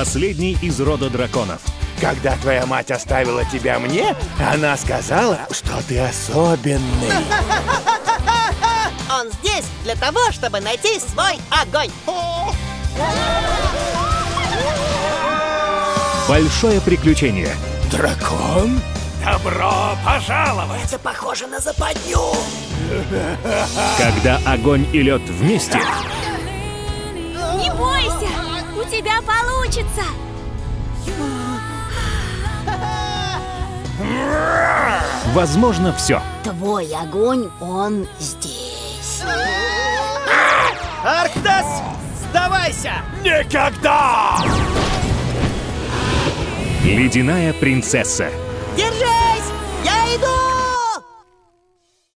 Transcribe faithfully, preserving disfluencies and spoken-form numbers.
Последний из рода драконов. Когда твоя мать оставила тебя мне, она сказала, что ты особенный. Он здесь для того, чтобы найти свой огонь. Большое приключение. Дракон? Добро пожаловать! Это похоже на западню. Когда огонь и лед вместе. Не бойся, у тебя получится. Возможно, все. Твой огонь, он здесь. Арктас, сдавайся! Никогда! Ледяная принцесса. Держи!